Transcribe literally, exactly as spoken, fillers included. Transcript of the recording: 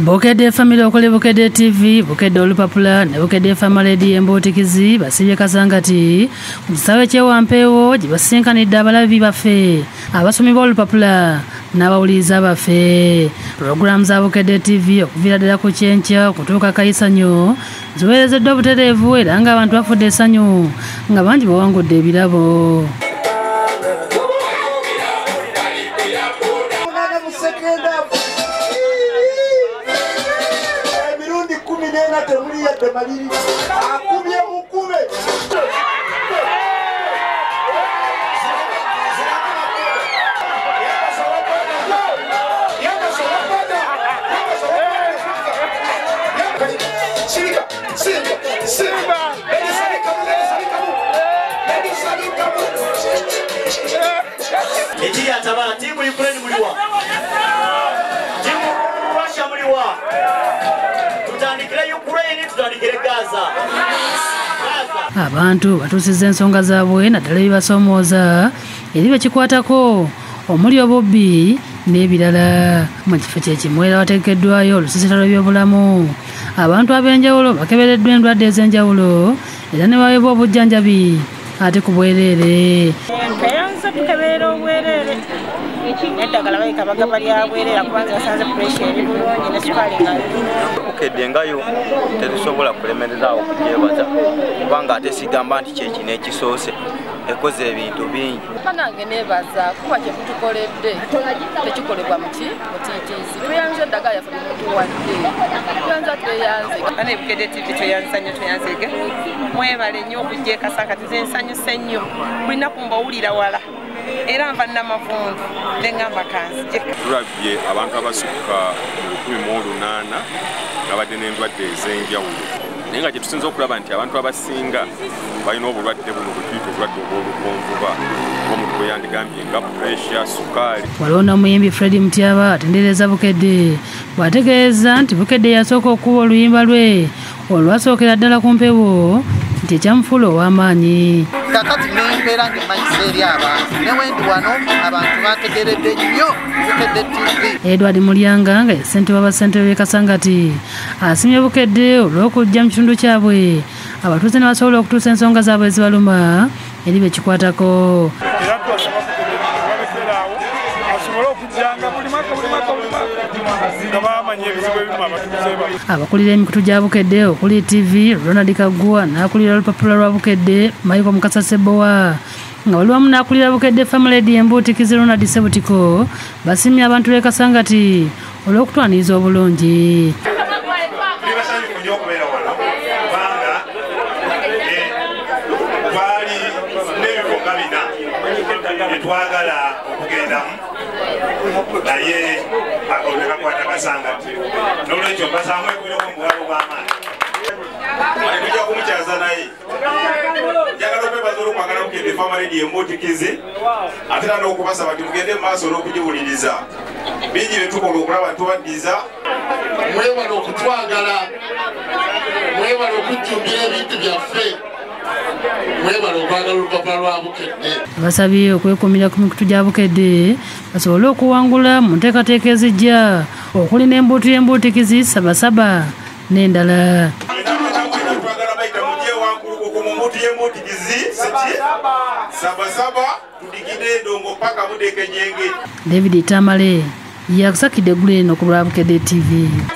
Bukedde family okole Bukedde T V, Bukedde olupapula ne Bukedde family embotikizi basibye Kasangati mu kisawe ky'ewampeewo gye basenkanidde abalabi baffe abasomye b'olupapula n'abawuliza baffe. Programs za Bukedde T V okuviira ddala ku kyenkya okutuuka Kaisanyo ziweerezeddwa obutereevu era ng'abantu bafudde essanyu nga bangi bawangudde ebirabo. Abantu batuusiza ensonga zaabwe naddala ebibasomooza eri bekikwatako omuli obubbi n'ebirala. Mu kifo kyekimu era wateekeddwayo olusiisira lw'ebyobulamu. Abantu ab'enjawulo bakebereddwa endwadde ez'enjawulo era ne baweebwa obujjanjabi ate ku bwereere. Bukedde ngayo tetusobola kulemerera awo okugyebaza kubanga ate sigamba nti kyeki n'ekisoose ekoze ebintu bingi. Kanange neebaza kuba kye tukoledde tekikolebwa muki mutiitiizi tuyanze eddagala yaffe muntu wadde tuyanza tweyanze ane Bukedde T V tweyanza nnyo tweyanzege mwebale nnyo okujja Kasangati zensanyuse nnyo bulina kumbawulira wala era mba n'amavundo n'engamba kanzi. Tulabye abantu abasukka mu lukumi mu lunaana ng'abadde n'endwadde ez'enjawulo naye nga kye tusinza okulaba nti abantu abasinga balina obulwadde buno butuyita obulwadde obw'olukonvuba omutwe yandigambye nga puresha, sukaali. Waliwo n'omuyimbi Fred Mutyaba atendereza Bukedde bw'ategeeza nti Bukedde yasooka okuba oluyimba lwe olwasookera ddala ku mpewo nti ekyamufuula ow'amaanyi. Kakati n'embeera ng'emmanyisa eri abantu ne wendi wano abantu bategeredde nnyo Bukedde T V. Edward Mulyanga nga ye ssentebe w'abassentebe b'e Kasangati asimye Bukedde olw'okujja mu kitundu kyabwe abatuuze ne basobola okutuusa ensonga zaabwe ezibaluma eri bekikwatako. Era twasaba Bukedde babeera awo asobole okujjanga buli maka buli maka buli maka abakulira emikutu gya Bukedde okuli T V, Ronald Kagwa n'akulira olupapula lwa Bukedde, Michael Mukasa Seboa nga wali wamu n'akulira Bukedde family embotikizi Ronald Sebutiko basimye abantu b'e Kasangati olw'okutwaniriza obulungi. Mwebale okutwagala, mwebale okujjumbira ebintu byaffe, mwebale okwagala olupapula lwa Bukedde. Basabye okwekomira ku mikutu gya Bukedde basobole okuwangula mu nteekateeka ezijja okuli n'embuutu y'embuutikizi sabasaba n'endala. David Tamale yakusakidde guleno ku Bukedde T V.